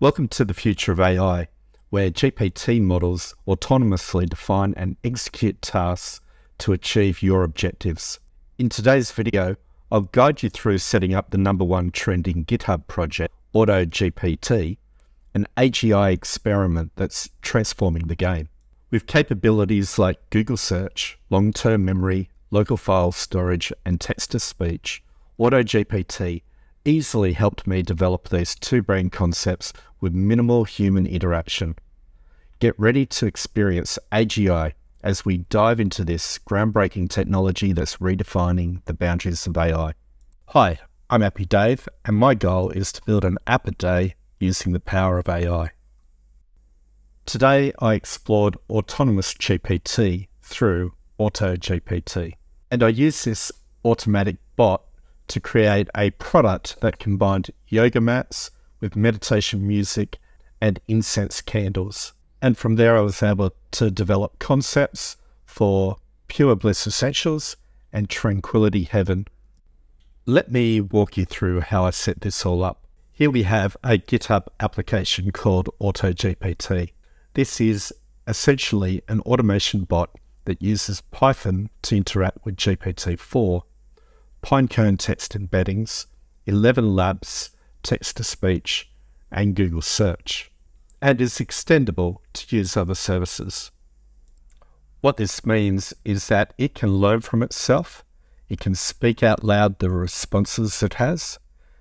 Welcome to the future of AI, where GPT models autonomously define and execute tasks to achieve your objectives. In today's video, I'll guide you through setting up the #1 trending GitHub project, AutoGPT, an AGI experiment that's transforming the game. With capabilities like Google Search, long-term memory, local file storage, and text-to-speech, AutoGPT easily helped me develop these two brain concepts with minimal human interaction. Get ready to experience AGI as we dive into this groundbreaking technology that's redefining the boundaries of AI. Hi, I'm Appy Dave, and my goal is to build an app a day using the power of AI. Today, I explored autonomous GPT through AutoGPT, and I used this automatic bot to create a product that combined yoga mats with meditation music and incense candles. And from there, I was able to develop concepts for Pure Bliss Essentials and Tranquility Heaven. Let me walk you through how I set this all up. Here we have a GitHub application called AutoGPT. This is essentially an automation bot that uses Python to interact with GPT-4, Pinecone text embeddings, 11 Labs text-to-speech, and Google Search, and is extendable to use other services. What this means is that it can learn from itself, it can speak out loud the responses it has,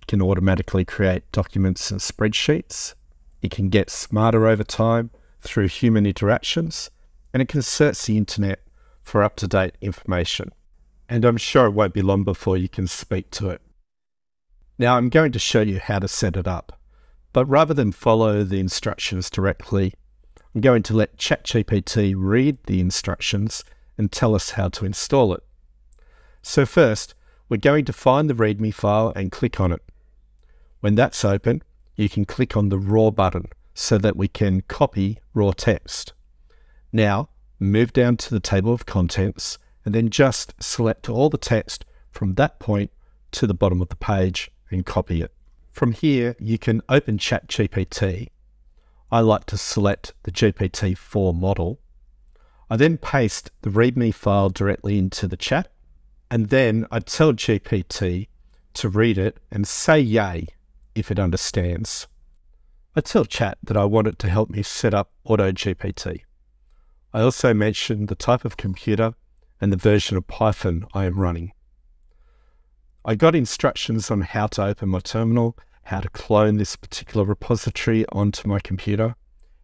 it can automatically create documents and spreadsheets, it can get smarter over time through human interactions, and it can search the internet for up-to-date information. And I'm sure it won't be long before you can speak to it. Now I'm going to show you how to set it up, but rather than follow the instructions directly, I'm going to let ChatGPT read the instructions and tell us how to install it. So first, we're going to find the README file and click on it. When that's open, you can click on the raw button so that we can copy raw text. Now, move down to the table of contents and then just select all the text from that point to the bottom of the page and copy it. From here, you can open ChatGPT. I like to select the GPT-4 model. I then paste the README file directly into the chat, and then I tell GPT to read it and say yay if it understands. I tell Chat that I want it to help me set up AutoGPT. I also mention the type of computer and the version of Python I am running. I got instructions on how to open my terminal, how to clone this particular repository onto my computer,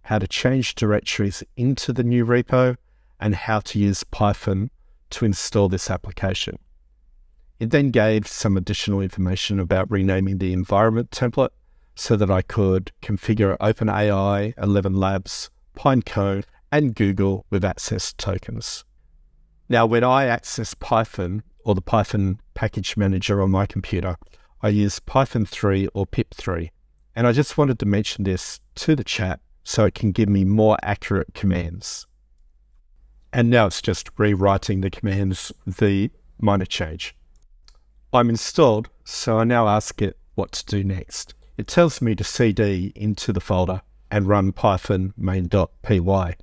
how to change directories into the new repo, and how to use Python to install this application. It then gave some additional information about renaming the environment template so that I could configure OpenAI, 11 Labs, Pinecone, and Google with access tokens. Now, when I access Python or the Python package manager on my computer, I use Python 3 or pip3. And I just wanted to mention this to the chat so it can give me more accurate commands. And now it's just rewriting the commands with the minor change. I'm installed, so I now ask it what to do next. It tells me to cd into the folder and run python main.py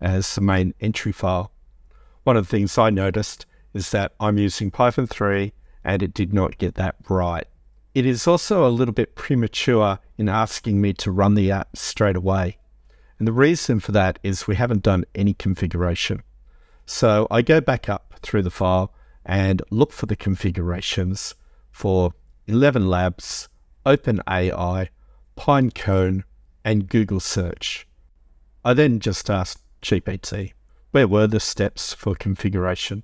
as the main entry file. One of the things I noticed is that I'm using Python 3 and it did not get that right. It is also a little bit premature in asking me to run the app straight away. And the reason for that is we haven't done any configuration. So I go back up through the file and look for the configurations for 11 Labs, OpenAI, Pinecone, and Google Search. I then just asked GPT, where were the steps for configuration?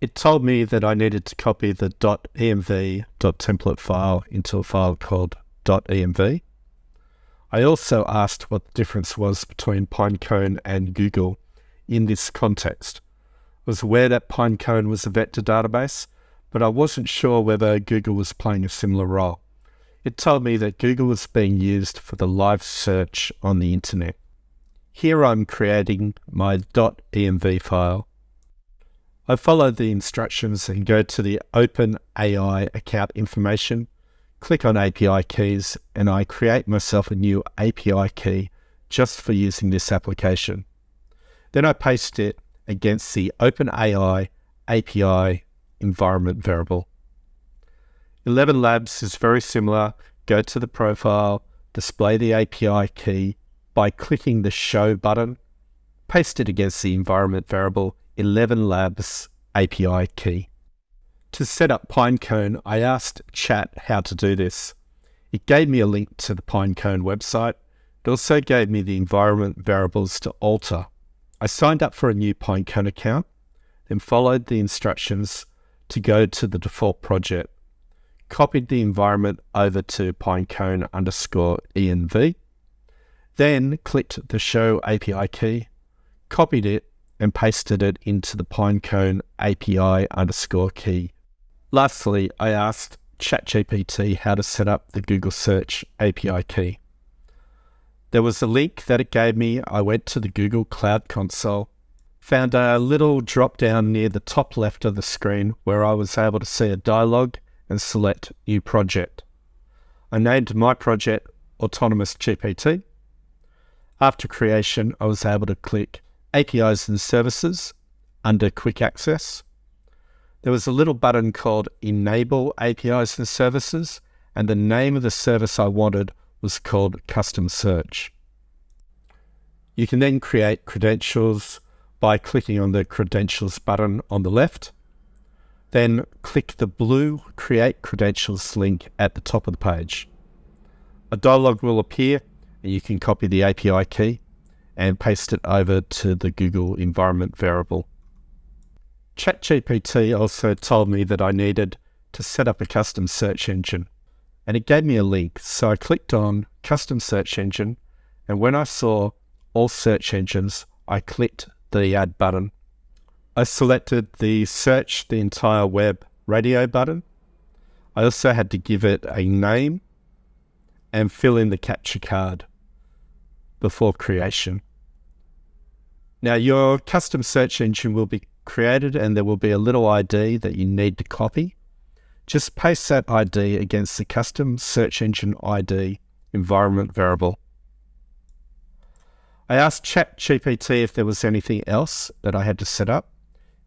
It told me that I needed to copy the .env.template file into a file called .env. I also asked what the difference was between Pinecone and Google in this context. I was aware that Pinecone was a vector database, but I wasn't sure whether Google was playing a similar role. It told me that Google was being used for the live search on the internet. Here I'm creating my .env file. I follow the instructions and go to the OpenAI account information, click on API keys, and I create myself a new API key just for using this application. Then I paste it against the OpenAI API environment variable. 11 Labs is very similar. Go to the profile, display the API key by clicking the Show button, paste it against the environment variable 11 Labs API key. To set up Pinecone, I asked Chat how to do this. It gave me a link to the Pinecone website. It also gave me the environment variables to alter. I signed up for a new Pinecone account, then followed the instructions to go to the default project. Copied the environment over to Pinecone_env, then clicked the Show API key, copied it, and pasted it into the Pinecone API_key. Lastly, I asked ChatGPT how to set up the Google Search API key. There was a link that it gave me. I went to the Google Cloud console, found a little drop down near the top left of the screen where I was able to see a dialogue and select New Project. I named my project Autonomous GPT. After creation, I was able to click APIs and Services under Quick Access. There was a little button called Enable APIs and Services, and the name of the service I wanted was called Custom Search. You can then create credentials by clicking on the Credentials button on the left. Then click the blue Create Credentials link at the top of the page. A dialog will appear, and you can copy the API key and paste it over to the Google environment variable. ChatGPT also told me that I needed to set up a custom search engine, and it gave me a link. So I clicked on Custom Search Engine, and when I saw All Search Engines, I clicked the Add button. I selected the Search the Entire Web radio button. I also had to give it a name and fill in the capture card before creation. Now your custom search engine will be created, and there will be a little ID that you need to copy. Just paste that ID against the custom search engine ID environment variable. I asked ChatGPT if there was anything else that I had to set up.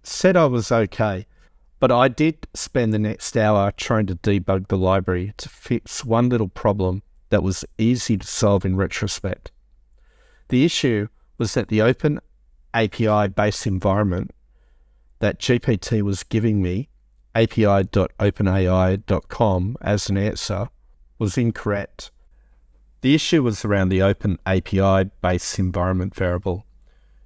Said I was okay, but I did spend the next hour trying to debug the library to fix one little problem that was easy to solve in retrospect. The issue was that the open API-based environment that GPT was giving me, api.openai.com as an answer, was incorrect. The issue was around the open API-based environment variable.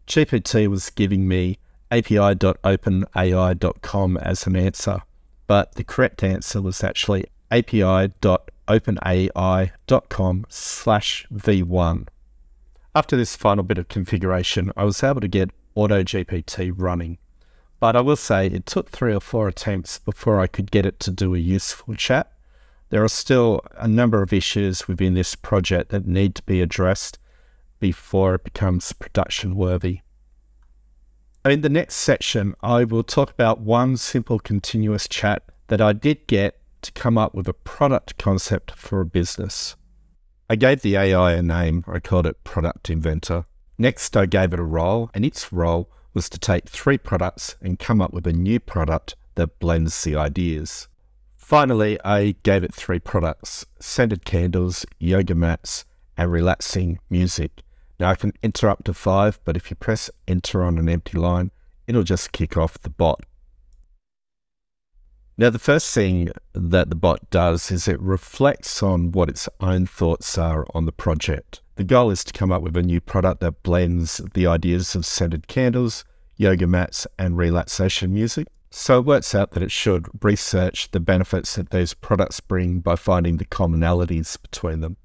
GPT was giving me api.openai.com as an answer, but the correct answer was actually api.openai.com/v1. After this final bit of configuration, I was able to get AutoGPT running, but I will say it took 3 or 4 attempts before I could get it to do a useful chat. There are still a number of issues within this project that need to be addressed before it becomes production worthy. In the next section, I will talk about one simple continuous chat that I did get to come up with a product concept for a business. I gave the AI a name. I called it Product Inventor. Next, I gave it a role, and its role was to take 3 products and come up with a new product that blends the ideas. Finally, I gave it 3 products: scented candles, yoga mats, and relaxing music. Now I can enter up to 5, but if you press enter on an empty line, it'll just kick off the bot. Now the first thing that the bot does is it reflects on what its own thoughts are on the project. The goal is to come up with a new product that blends the ideas of scented candles, yoga mats, and relaxation music. So it works out that it should research the benefits that these products bring by finding the commonalities between them.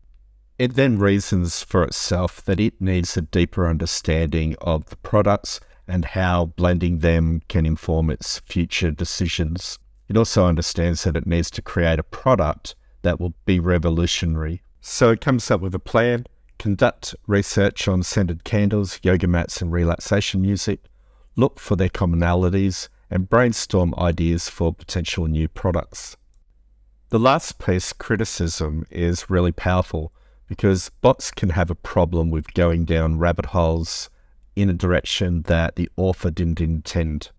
It then reasons for itself that it needs a deeper understanding of the products and how blending them can inform its future decisions. It also understands that it needs to create a product that will be revolutionary. So it comes up with a plan: conduct research on scented candles, yoga mats, and relaxation music, look for their commonalities, and brainstorm ideas for potential new products. The last piece, criticism, is really powerful because bots can have a problem with going down rabbit holes in a direction that the author didn't intend.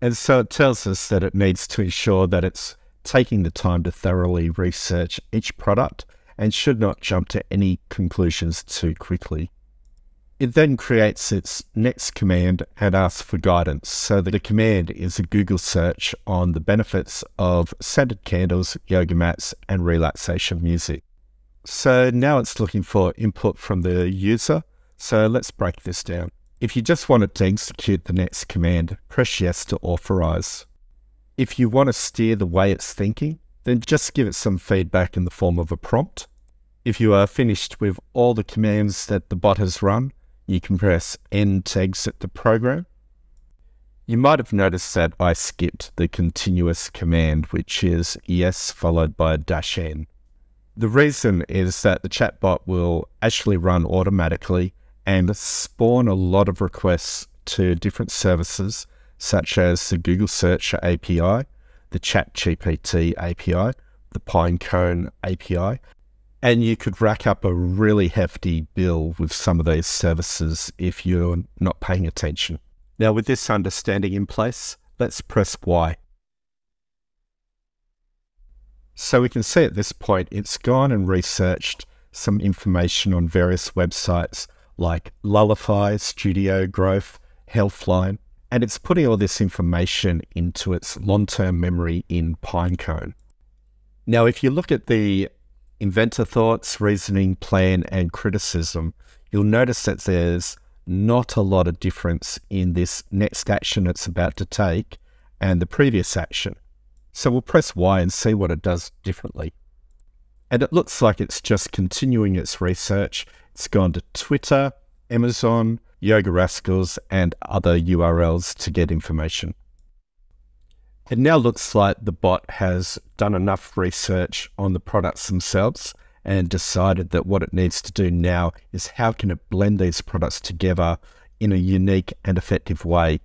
And so it tells us that it needs to ensure that it's taking the time to thoroughly research each product and should not jump to any conclusions too quickly. It then creates its next command and asks for guidance. So the command is a Google search on the benefits of scented candles, yoga mats, and relaxation music. So now it's looking for input from the user. So let's break this down. If you just want it to execute the next command, press yes to authorize. If you want to steer the way it's thinking, then just give it some feedback in the form of a prompt. If you are finished with all the commands that the bot has run, you can press End to exit the program. You might have noticed that I skipped the continuous command, which is yes followed by a -n. The reason is that the chatbot will actually run automatically and spawn a lot of requests to different services, such as the Google Search API, the ChatGPT API, the Pinecone API. And you could rack up a really hefty bill with some of these services if you're not paying attention. Now, with this understanding in place, let's press Y. So we can see at this point, it's gone and researched some information on various websites like Lullify, Studio Growth, Healthline, and it's putting all this information into its long-term memory in Pinecone. Now, if you look at the inventor thoughts, reasoning, plan, and criticism, you'll notice that there's not a lot of difference in this next action it's about to take and the previous action. So we'll press Y and see what it does differently. And it looks like it's just continuing its research. It's gone to Twitter, Amazon, Yoga Rascals, and other URLs to get information. It now looks like the bot has done enough research on the products themselves and decided that what it needs to do now is how can it blend these products together in a unique and effective way.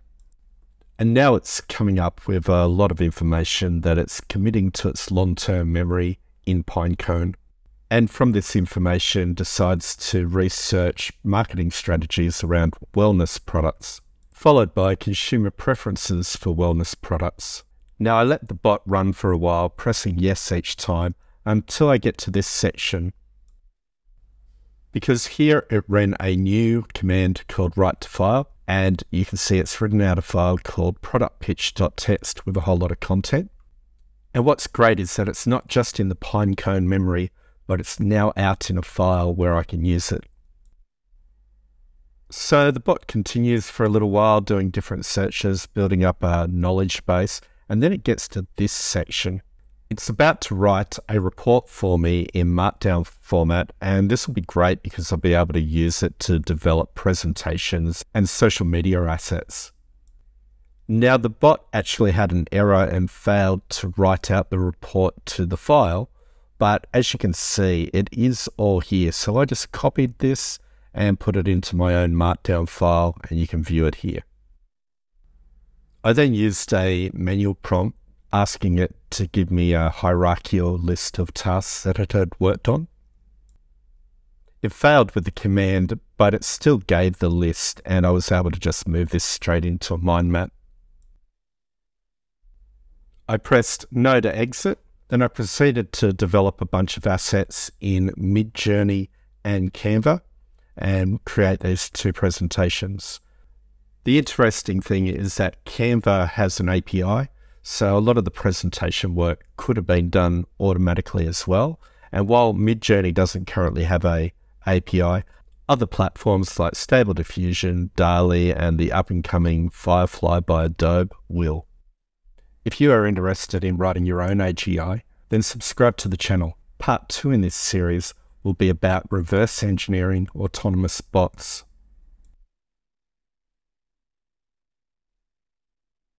And now it's coming up with a lot of information that it's committing to its long-term memory in Pinecone. And from this information decides to research marketing strategies around wellness products, followed by consumer preferences for wellness products. Now I let the bot run for a while, pressing yes each time until I get to this section. Because here it ran a new command called write to file, and you can see it's written out a file called productpitch.txt with a whole lot of content. And what's great is that it's not just in the Pinecone memory, but it's now out in a file where I can use it. So the bot continues for a little while doing different searches, building up a knowledge base, and then it gets to this section. It's about to write a report for me in Markdown format, and this will be great because I'll be able to use it to develop presentations and social media assets. Now the bot actually had an error and failed to write out the report to the file, but as you can see, it is all here. So I just copied this and put it into my own Markdown file, and you can view it here. I then used a manual prompt asking it to give me a hierarchical list of tasks that it had worked on. It failed with the command, but it still gave the list, and I was able to just move this straight into a mind map. I pressed no to exit, then I proceeded to develop a bunch of assets in Midjourney and Canva, and create these two presentations. The interesting thing is that Canva has an API, so a lot of the presentation work could have been done automatically as well. And while Midjourney doesn't currently have an API, other platforms like Stable Diffusion, Dali, and the up-and-coming Firefly by Adobe will. If you are interested in writing your own AGI, then subscribe to the channel. Part 2 in this series will be about reverse engineering autonomous bots.